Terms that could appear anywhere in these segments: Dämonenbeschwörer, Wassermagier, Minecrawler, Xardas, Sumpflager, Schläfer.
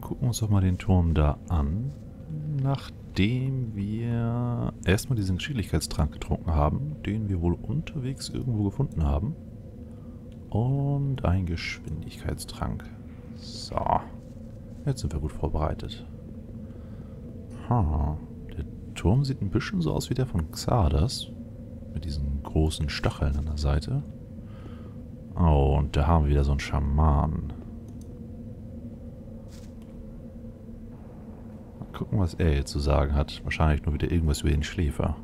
Dann gucken wir uns doch mal den Turm da an. Nachdem wir erstmal diesen Geschicklichkeitstrank getrunken haben, den wir wohl unterwegs irgendwo gefunden haben. Und ein Geschwindigkeitstrank. So. Jetzt sind wir gut vorbereitet. Ha. Der Turm sieht ein bisschen so aus wie der von Xardas. Mit diesen großen Stacheln an der Seite. Oh, und da haben wir wieder so einen Schaman. Mal gucken, was er jetzt zu sagen hat. Wahrscheinlich nur wieder irgendwas über den Schläfer.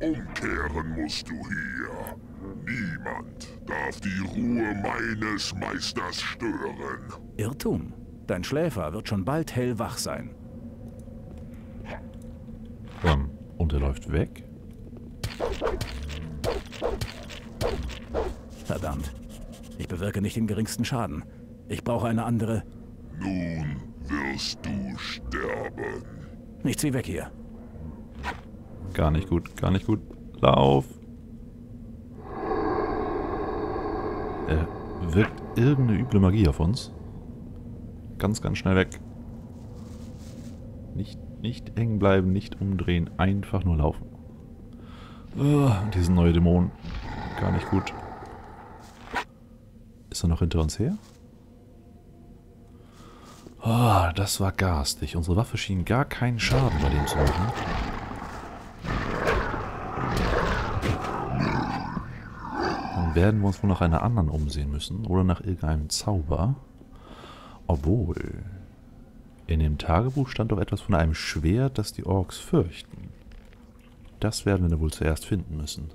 Umkehren musst du hier. Niemand darf die Ruhe meines Meisters stören. Irrtum. Dein Schläfer wird schon bald hellwach sein. Und er läuft weg. Verdammt. Ich bewirke nicht den geringsten Schaden. Ich brauche eine andere. Nun wirst du sterben. Nicht zieh weg hier. Gar nicht gut, gar nicht gut. Lauf! Er wirkt irgendeine üble Magie auf uns. Ganz, ganz schnell weg. Nicht hängen bleiben, nicht umdrehen, einfach nur laufen. Diesen neuen Dämon. Gar nicht gut. Ist er noch hinter uns her? Oh, das war garstig. Unsere Waffe schien gar keinen Schaden bei dem zu machen. Dann werden wir uns wohl nach einer anderen umsehen müssen. Oder nach irgendeinem Zauber. Obwohl... In dem Tagebuch stand doch etwas von einem Schwert, das die Orks fürchten. Das werden wir dann wohl zuerst finden müssen.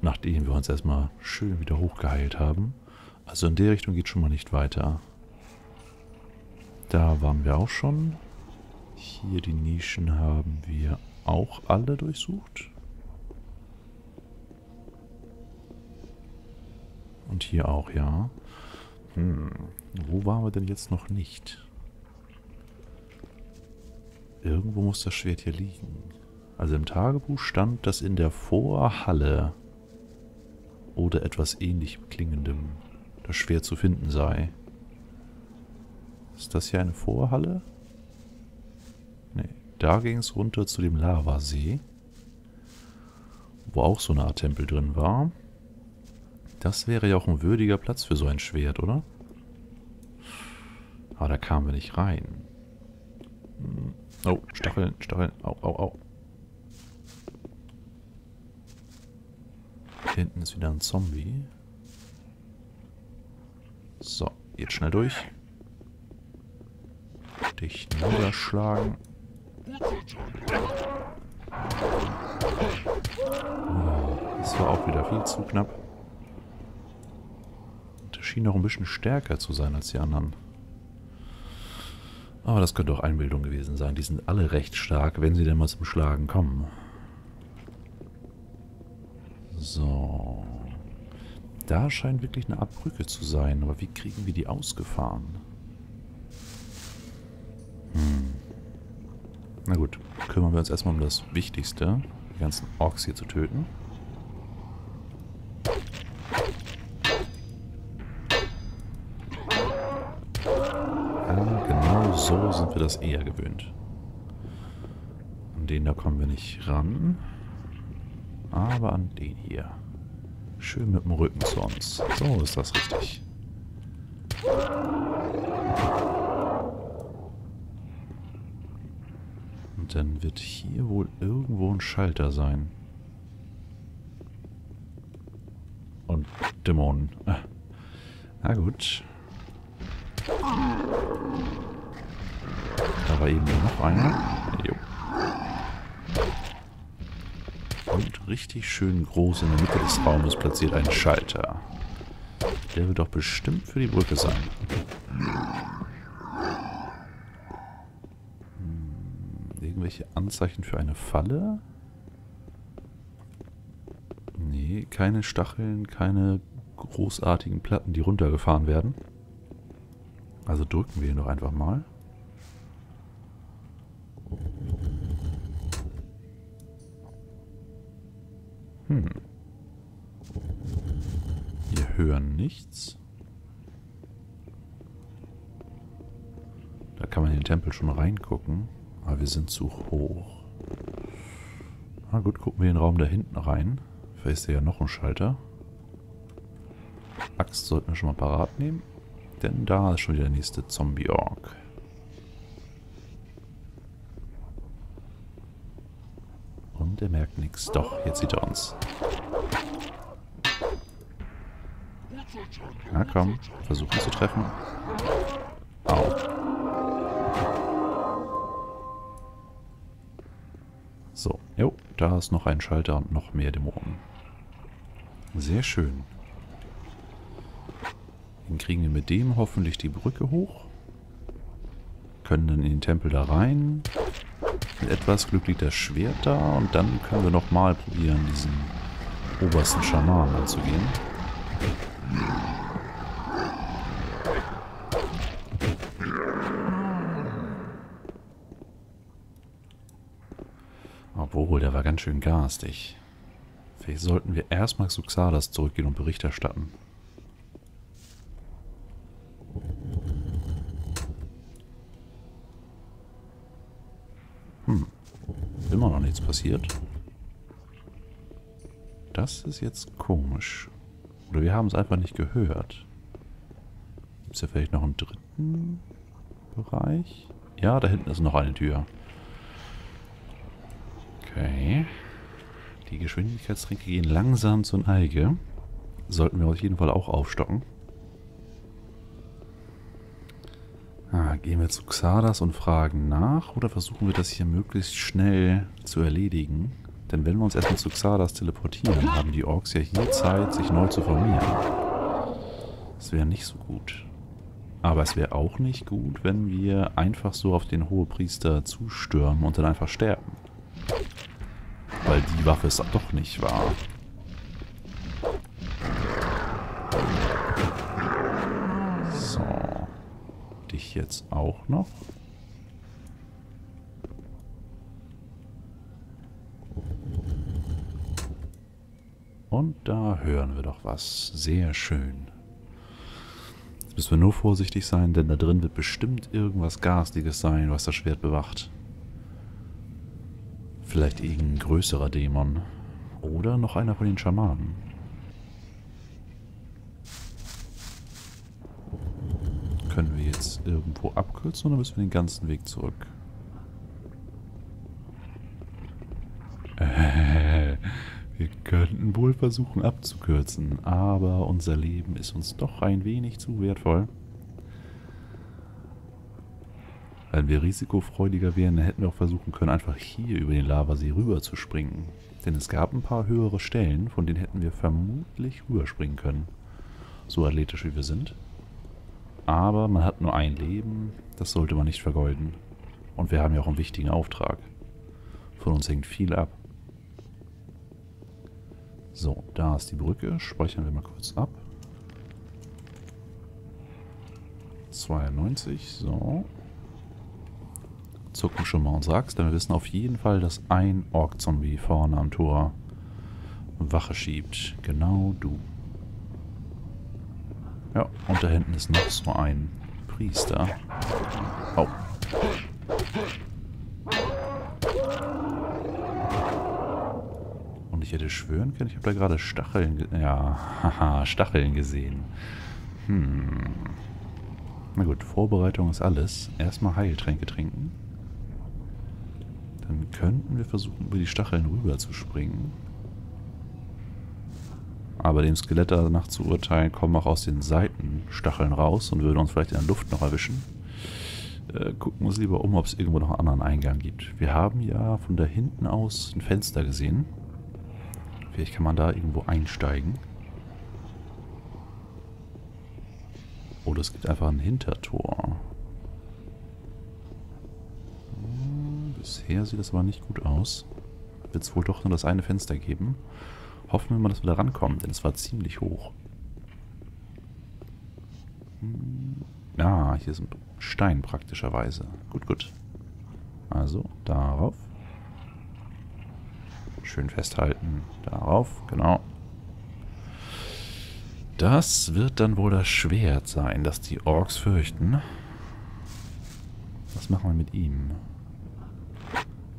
Nachdem wir uns erstmal schön wieder hochgeheilt haben. Also in der Richtung geht schon mal nicht weiter. Da waren wir auch schon. Hier die Nischen haben wir auch alle durchsucht. Und hier auch, ja. Wo waren wir denn jetzt noch nicht? Irgendwo muss das Schwert hier liegen. Also im Tagebuch stand das in der Vorhalle oder etwas ähnlich klingendem, das Schwert zu finden sei. Ist das hier eine Vorhalle? Nee, da ging es runter zu dem Lavasee, wo auch so eine Art Tempel drin war. Das wäre ja auch ein würdiger Platz für so ein Schwert, oder? Aber da kamen wir nicht rein. Oh, Stacheln, Stacheln. Au, au, au. Hinten ist wieder ein Zombie. So, jetzt schnell durch. Dich niederschlagen. Das war auch wieder viel zu knapp. Der schien noch ein bisschen stärker zu sein als die anderen. Aber das könnte auch Einbildung gewesen sein. Die sind alle recht stark, wenn sie denn mal zum Schlagen kommen. So. Da scheint wirklich eine Art Brücke zu sein. Aber wie kriegen wir die ausgefahren? Na gut. Kümmern wir uns erstmal um das Wichtigste. Die ganzen Orks hier zu töten. So sind wir das eher gewöhnt. An den da kommen wir nicht ran. Aber an den hier. Schön mit dem Rücken zu uns. So ist das richtig. Und dann wird hier wohl irgendwo ein Schalter sein. Und Dämonen. Na gut. Da war eben noch einer. Jo. Und richtig schön groß in der Mitte des Raumes platziert ein Schalter. Der wird doch bestimmt für die Brücke sein. Irgendwelche Anzeichen für eine Falle? Nee, keine Stacheln, keine großartigen Platten, die runtergefahren werden. Also drücken wir ihn doch einfach mal. hören nichts. Da kann man in den Tempel schon reingucken. Aber wir sind zu hoch. Na gut, gucken wir in den Raum da hinten rein. Vielleicht ist da ja noch ein Schalter. Axt sollten wir schon mal parat nehmen. Denn da ist schon wieder der nächste Zombie-Ork. Und er merkt nichts. Doch, jetzt sieht er uns. Na komm, versuchen zu treffen. Au. So, jo, da ist noch ein Schalter und noch mehr Dämonen. Sehr schön. Dann kriegen wir mit dem hoffentlich die Brücke hoch. Können dann in den Tempel da rein. Mit etwas Glück liegt das Schwert da. Und dann können wir nochmal probieren, diesen obersten Schaman anzugehen. Obwohl, der war ganz schön garstig. Vielleicht sollten wir erstmal zu Xardas zurückgehen und Bericht erstatten. Immer noch nichts passiert. Das ist jetzt komisch. Oder wir haben es einfach nicht gehört. Gibt es ja vielleicht noch einen dritten Bereich? Ja, da hinten ist noch eine Tür. Okay. Die Geschwindigkeitsringe gehen langsam zur Neige. Sollten wir auf jeden Fall auch aufstocken. Gehen wir zu Xardas und fragen nach oder versuchen wir das hier möglichst schnell zu erledigen? Denn wenn wir uns erstmal zu Xardas teleportieren, haben die Orks ja hier Zeit, sich neu zu formieren. Das wäre nicht so gut. Aber es wäre auch nicht gut, wenn wir einfach so auf den Hohepriester zustürmen und dann einfach sterben. Weil die Waffe ist doch nicht wahr. Ich jetzt auch noch. Und da hören wir doch was. Sehr schön. Jetzt müssen wir nur vorsichtig sein, denn da drin wird bestimmt irgendwas Garstiges sein, was das Schwert bewacht. Vielleicht irgendein größerer Dämon. Oder noch einer von den Schamanen. Können wir jetzt irgendwo abkürzen oder müssen wir den ganzen Weg zurück? Wir könnten wohl versuchen abzukürzen, aber unser Leben ist uns doch ein wenig zu wertvoll. Wenn wir risikofreudiger wären, dann hätten wir auch versuchen können, einfach hier über den Lavasee rüber zu springen. Denn es gab ein paar höhere Stellen, von denen hätten wir vermutlich rüberspringen können. So athletisch wie wir sind. Aber man hat nur ein Leben, das sollte man nicht vergeuden. Und wir haben ja auch einen wichtigen Auftrag. Von uns hängt viel ab. So, da ist die Brücke. Speichern wir mal kurz ab. 92, so. Zucken schon mal unsere Axt, denn wir wissen auf jeden Fall, dass ein Ork-Zombie vorne am Tor Wache schiebt. Genau du. Ja, und da hinten ist noch so ein Priester. Oh. Und ich hätte schwören können, ich habe da gerade Stacheln... Ja, haha, Stacheln gesehen. Na gut, Vorbereitung ist alles. Erstmal Heiltränke trinken. Dann könnten wir versuchen, über die Stacheln rüber zu springen. Aber dem Skelett danach zu urteilen, kommen auch aus den Seitenstacheln raus und würden uns vielleicht in der Luft noch erwischen. Gucken wir uns lieber um, ob es irgendwo noch einen anderen Eingang gibt. Wir haben ja von da hinten aus ein Fenster gesehen. Vielleicht kann man da irgendwo einsteigen. Oder es gibt einfach ein Hintertor. Bisher sieht das aber nicht gut aus. Wird es wohl doch nur das eine Fenster geben. Hoffen wir mal, dass wir da rankommen, denn es war ziemlich hoch. Hier ist ein Stein praktischerweise. Gut, gut. Also, darauf. Schön festhalten. Darauf, genau. Das wird dann wohl das Schwert sein, das die Orks fürchten. Was machen wir mit ihm?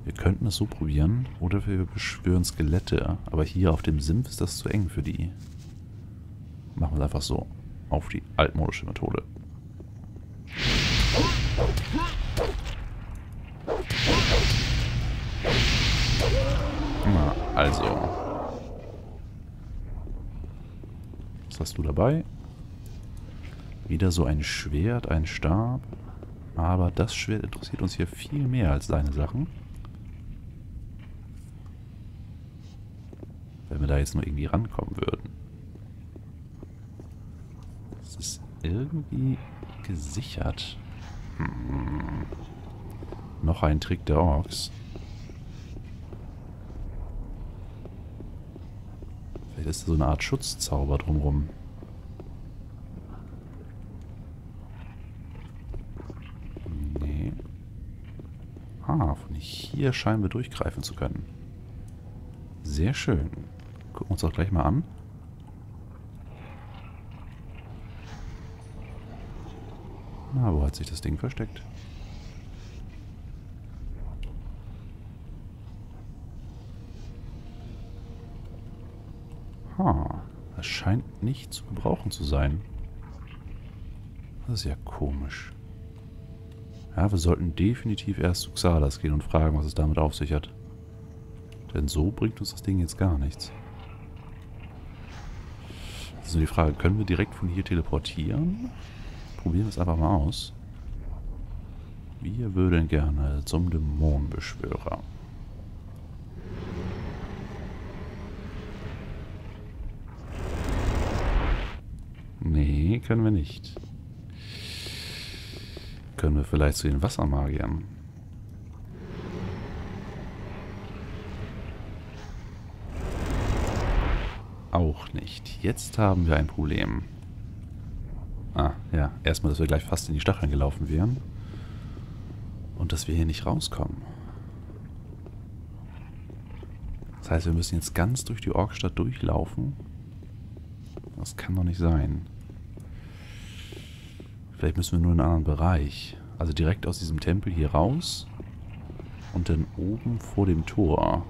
Wir könnten es so probieren, oder wir beschwören Skelette. Aber hier auf dem Sumpf ist das zu eng für die. Machen wir es einfach so. Auf die altmodische Methode. Na, also. Was hast du dabei? Wieder so ein Schwert, ein Stab. Aber das Schwert interessiert uns hier viel mehr als seine Sachen. Wenn wir da jetzt nur irgendwie rankommen würden. Das ist irgendwie gesichert. Hm. Noch ein Trick der Orks. Vielleicht ist da so eine Art Schutzzauber drumherum. Nee. Ah, von hier scheinen wir durchgreifen zu können. Sehr schön. Gucken wir uns auch gleich mal an. Na, wo hat sich das Ding versteckt? Ha, das scheint nicht zu gebrauchen zu sein. Das ist ja komisch. Ja, wir sollten definitiv erst zu Xardas gehen und fragen, was es damit auf sich hat. Denn so bringt uns das Ding jetzt gar nichts. Also die Frage, können wir direkt von hier teleportieren? Probieren wir es einfach mal aus. Wir würden gerne zum Dämonenbeschwörer. Nee, können wir nicht. Können wir vielleicht zu den Wassermagiern? Auch nicht. Jetzt haben wir ein Problem. Ah, ja. Erstmal, dass wir gleich fast in die Stacheln gelaufen wären. Und dass wir hier nicht rauskommen. Das heißt, wir müssen jetzt ganz durch die Orkstadt durchlaufen. Das kann doch nicht sein. Vielleicht müssen wir nur in einen anderen Bereich. Also direkt aus diesem Tempel hier raus. Und dann oben vor dem Tor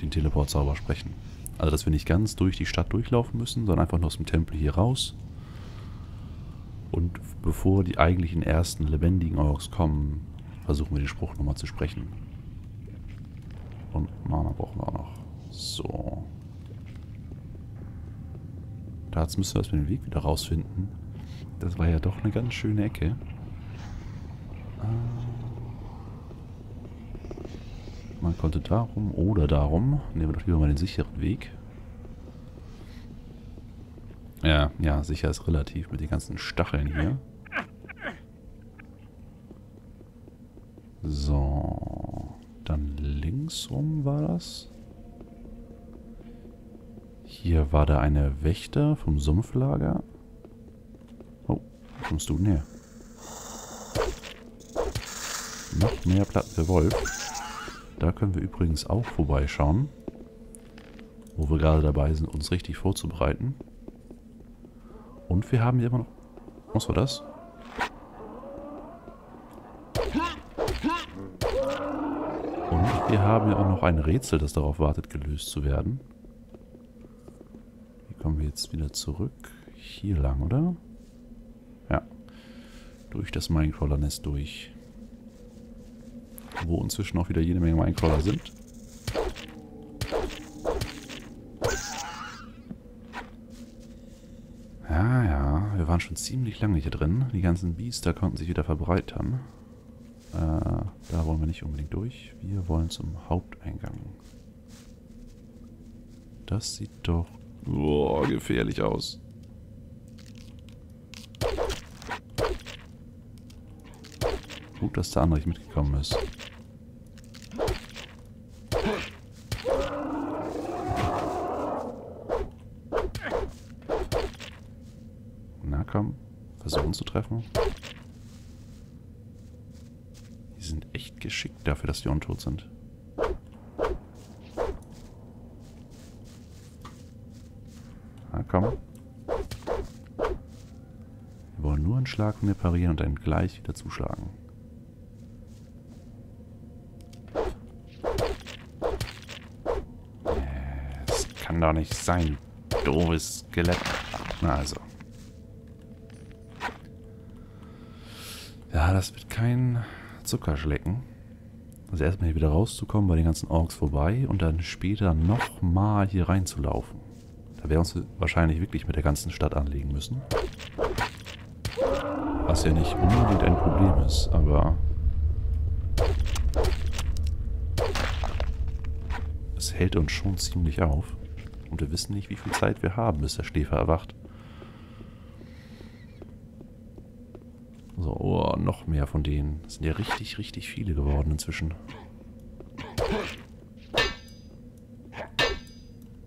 den Teleportzauber sprechen. Also, dass wir nicht ganz durch die Stadt durchlaufen müssen, sondern einfach nur aus dem Tempel hier raus. Und bevor die eigentlichen ersten lebendigen Orks kommen, versuchen wir den Spruch nochmal zu sprechen. Und Mana brauchen wir auch noch. So. Dazu müssen wir erstmal den Weg wieder rausfinden. Das war ja doch eine ganz schöne Ecke. Man konnte darum oder darum. Nehmen wir doch lieber mal den sicheren Weg. Ja, ja, sicher ist relativ mit den ganzen Stacheln hier. So. Dann links rum war das. Hier war da eine Wächter vom Sumpflager. Oh, wo kommst du denn her? Noch mehr Platten der Wolf. Da können wir übrigens auch vorbeischauen, wo wir gerade dabei sind, uns richtig vorzubereiten. Und wir haben hier immer noch... Was war das? Und wir haben ja auch noch ein Rätsel, das darauf wartet, gelöst zu werden. Hier kommen wir jetzt wieder zurück. Hier lang, oder? Ja. Durch das Minecrawler-Nest durch. Wo inzwischen auch wieder jede Menge Minecrawler sind. Ja, ja, wir waren schon ziemlich lange hier drin. Die ganzen Biester konnten sich wieder verbreitern. Da wollen wir nicht unbedingt durch. Wir wollen zum Haupteingang. Das sieht doch gefährlich aus. Gut, dass der andere nicht mitgekommen ist. Na komm, versuchen zu treffen. Die sind echt geschickt dafür, dass die untot sind. Na komm, einen Schlag mehr parieren und dann gleich wieder zuschlagen. Das kann doch nicht sein. Doofes Skelett. Na also. Ja, das wird kein Zuckerschlecken. Also erstmal hier wieder rauszukommen, bei den ganzen Orks vorbei und dann später nochmal hier reinzulaufen. Da werden wir uns wahrscheinlich wirklich mit der ganzen Stadt anlegen müssen. Was ja nicht unbedingt ein Problem ist, aber es hält uns schon ziemlich auf. Und wir wissen nicht, wie viel Zeit wir haben, bis der Schläfer erwacht. So, oh, noch mehr von denen. Das sind ja richtig, richtig viele geworden inzwischen.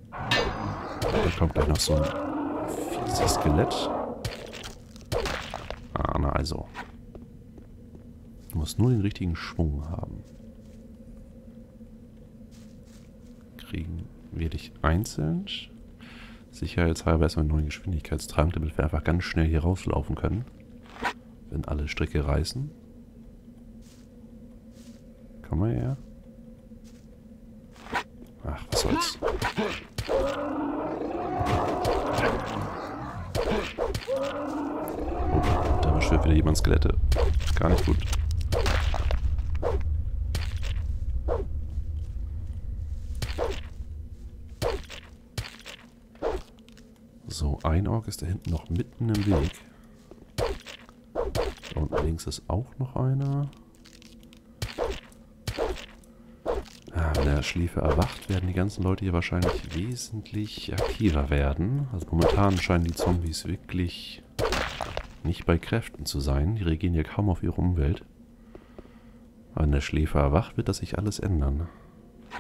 Da kommt gleich noch so ein fieses Skelett. Ah, na also. Du musst nur den richtigen Schwung haben. Kriegen wir dich einzeln. Sicherheitshalber erstmal einen neuen Geschwindigkeitstrank, damit wir einfach ganz schnell hier rauslaufen können. Wenn alle Stricke reißen. Komm mal her. Ach, was soll's. Oh, da beschwört wieder jemand Skelette. Gar nicht gut. So, ein Ork ist da hinten noch mitten im Weg. Und links ist auch noch einer. Ja, wenn der Schläfer erwacht, werden die ganzen Leute hier wahrscheinlich wesentlich aktiver werden. Also momentan scheinen die Zombies wirklich nicht bei Kräften zu sein. Die reagieren ja kaum auf ihre Umwelt. Aber wenn der Schläfer erwacht, wird das sich alles ändern.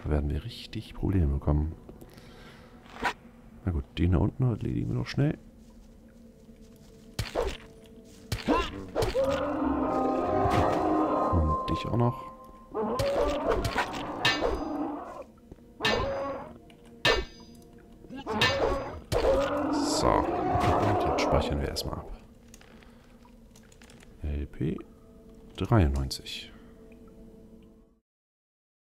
Da werden wir richtig Probleme bekommen. Na gut, den da unten erledigen wir noch schnell. Ich auch noch. So. Und jetzt speichern wir erstmal ab. LP 93.